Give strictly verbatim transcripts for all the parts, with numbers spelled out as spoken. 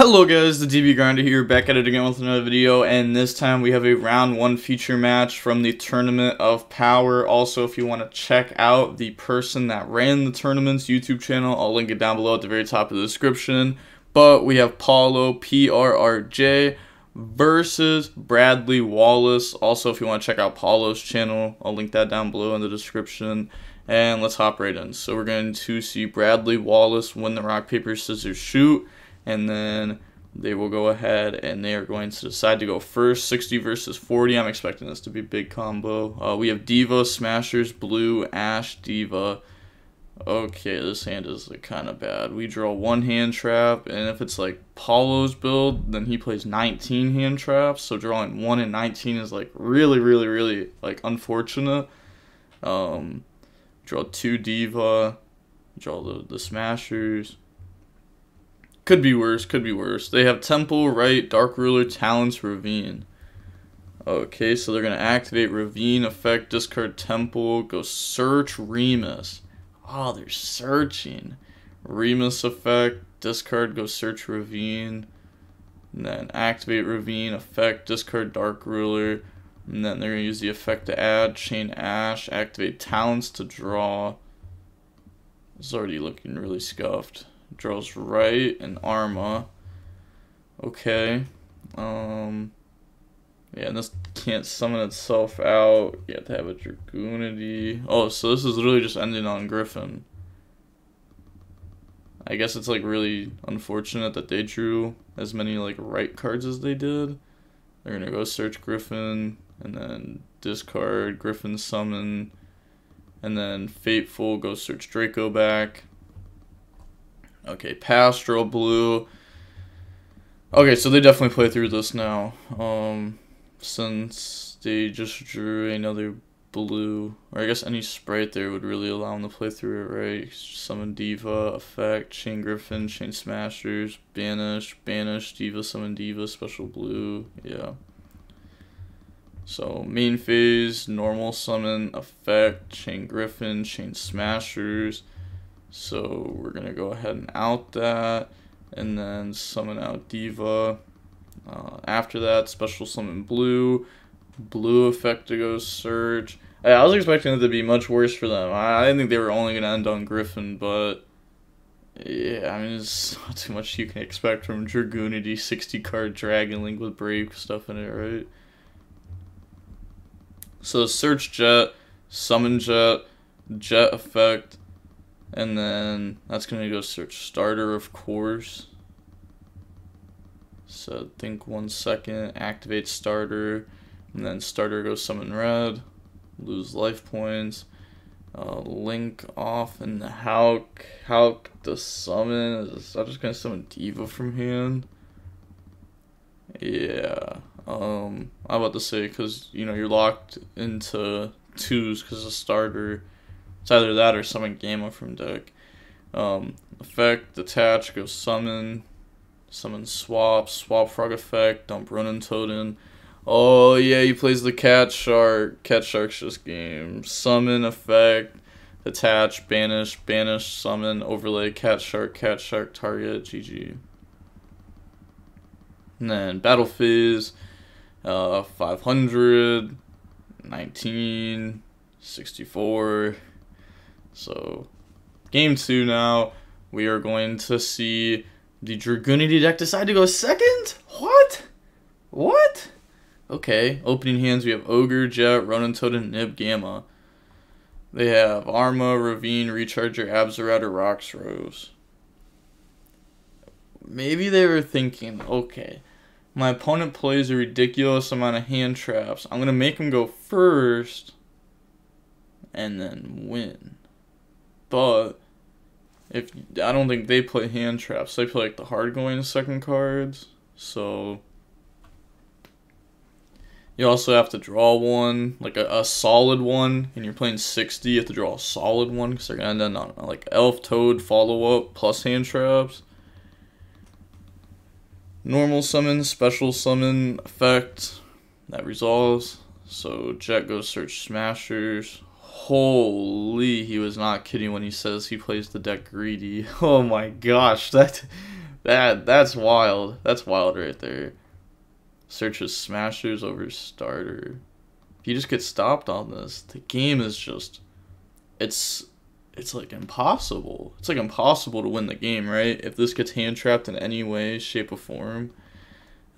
Hello guys, the TheDBGrinder here, back at it again with another video, and this time we have a round one feature match from the Tournament of Power. Also, if you want to check out the person that ran the tournament's YouTube channel, I'll link it down below at the very top of the description. But we have Paulo, P R R J, versus Bradley Wallace. Also, if you want to check out Paulo's channel, I'll link that down below in the description. And let's hop right in. So we're going to see Bradley Wallace win the rock, paper, scissors, shoot. And then they will go ahead and they are going to decide to go first. sixty versus forty. I'm expecting this to be a big combo. Uh, we have Diva, Smashers, Blue, Ash, Diva. Okay, this hand is like kind of bad. We draw one hand trap. And if it's like Paulo's build, then he plays nineteen hand traps. So drawing one and nineteen is like really, really, really like unfortunate. Um, draw two Diva. Draw the, the Smashers. Could be worse, could be worse. They have Temple, Right, Dark Ruler, Talents, Ravine. Okay, so they're going to activate Ravine, effect, discard Temple, go search Remus. Oh, they're searching. Remus effect, discard, go search Ravine. And then activate Ravine, effect, discard Dark Ruler. And then they're going to use the effect to add Chain Ash, activate Talents to draw. It's already looking really scuffed. Draws Right and Arma. Okay. Um, yeah, and this can't summon itself out. You have to have a Dragunity. Oh, so this is literally just ending on Griffin. I guess it's like really unfortunate that they drew as many like right cards as they did. They're going to go search Griffin and then discard Griffin, summon, and then Fateful, go search Draco back. Okay, Pastoral, Blue. Okay, so they definitely play through this now. Um, since they just drew another Blue. Or I guess any sprite there would really allow them to play through it, right? Summon Diva, effect, Chain Griffin, Chain Smashers, Banish, Banish, Diva, Summon Diva, Special Blue. Yeah. So, main phase, normal summon, effect, Chain Griffin, Chain Smashers. So we're going to go ahead and out that, and then summon out Diva. Uh, after that, special summon Blue. Blue effect to go search. I, I was expecting it to be much worse for them. I, I didn't think they were only going to end on Griffin, but yeah, I mean, it's not too much you can expect from Dragunity, sixty card Dragon Link with Brave stuff in it, right? So search Jet, summon Jet, Jet effect. And then that's going to go search starter, of course. So think one second, activate starter, and then starter goes summon red, lose life points, uh, link off, and the Hawk, Hawk the summon. Is I'm just going to summon Diva from hand. Yeah, um, I'm about to say, because, you know, you're locked into twos because of starter. It's either that or summon Gamma from deck. Um, effect, detach, go summon. Summon swap, swap frog effect, dump Ronin Toten. Oh yeah, he plays the Cat Shark. Cat Shark's just game. Summon effect, detach, banish, banish, summon, overlay, Cat Shark, Cat Shark, target, G G. And then battle phase, uh, five hundred, nineteen, sixty-four. So, game two now, we are going to see the Dragunity deck decide to go second? What? What? Okay, opening hands, we have Ogre, Jet, Ronin Toten, Nib, Gamma. They have Arma, Ravine, Recharger, Abzerouter, Rox Rose. Maybe they were thinking, okay, my opponent plays a ridiculous amount of hand traps. I'm going to make him go first and then win. But if I don't think they play hand traps. They play like the hard going second cards. So you also have to draw one, like a, a solid one, and you're playing sixty. You have to draw a solid one because they're gonna end on like Elf, Toad, follow up plus hand traps. Normal summon, special summon, effect that resolves. So Jet goes search Smashers. Holy, he was not kidding when he says he plays the deck greedy. Oh my gosh, that That that's wild. That's wild right there. Searches Smashers over Starter. If you just get stopped on this, the game is just... It's... It's like impossible. It's like impossible to win the game, right? If this gets hand trapped in any way, shape, or form.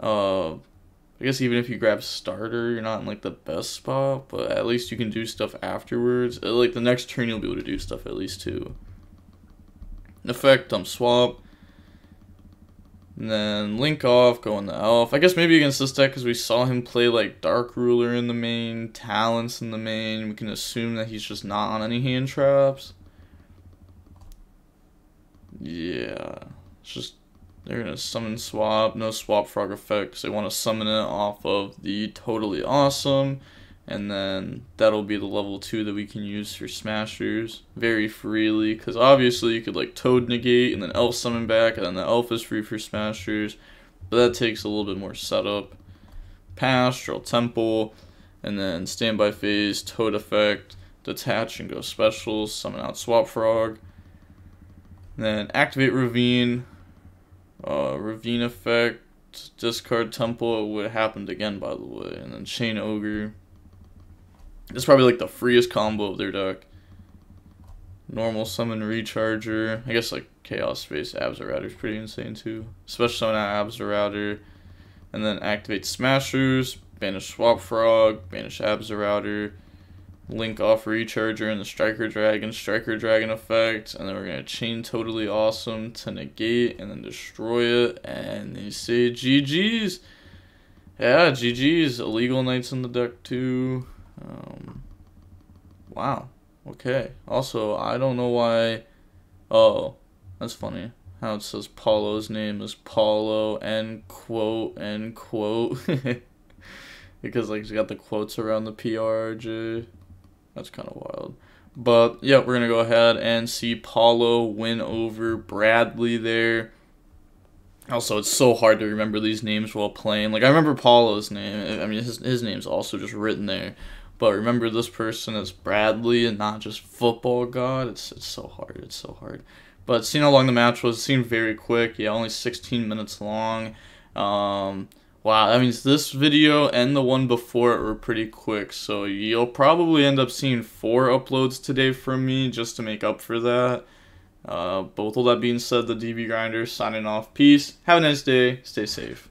Uh, I guess even if you grab Starter, you're not in like the best spot, but at least you can do stuff afterwards. Like the next turn, you'll be able to do stuff at least too. In effect, dump Swap. And then Link off, go on the Elf. I guess maybe against this deck because we saw him play like Dark Ruler in the main, Talents in the main. We can assume that he's just not on any hand traps. Yeah, it's just they're going to summon Swap, no Swap Frog effects. They want to summon it off of the Totally Awesome, and then that'll be the level two that we can use for Smashers very freely, because obviously you could like Toad negate and then Elf summon back, and then the Elf is free for Smashers, but that takes a little bit more setup. Pass, Drill Temple, and then Standby Phase, Toad effect, Detach and go Special, summon out Swap Frog. Then activate Ravine, uh, Ravine effect, discard Temple, it would have happened again by the way, and then Chain Ogre. It's probably like the freest combo of their deck. Normal summon Recharger, I guess like Chaos Space, Abzerouter is pretty insane too. Special summon out Abzerouter, and then activate Smashers, banish Swap Frog, banish Abzerouter. Link off Recharger and the Striker Dragon, Striker Dragon effect, and then we're going to chain Totally Awesome to negate and then destroy it, and they say G G's. Yeah, G G's. Illegal Knights in the deck too. Um, wow. Okay. Also, I don't know why... Oh, that's funny. How it says Paulo's name is Paulo, end quote, end quote. Because, like, he's got the quotes around the P R J. That's kind of wild. But, yeah, we're going to go ahead and see Paulo win over Bradley there. Also, it's so hard to remember these names while playing. Like, I remember Paulo's name. I mean, his, his name's also just written there. But remember this person as Bradley and not just Football God. It's, it's so hard. It's so hard. But seeing how long the match was, it seemed very quick. Yeah, only sixteen minutes long. Um... Wow, that means this video and the one before it were pretty quick, so you'll probably end up seeing four uploads today from me just to make up for that. Uh, but with all that being said, the D B Grinder signing off. Peace, have a nice day, stay safe.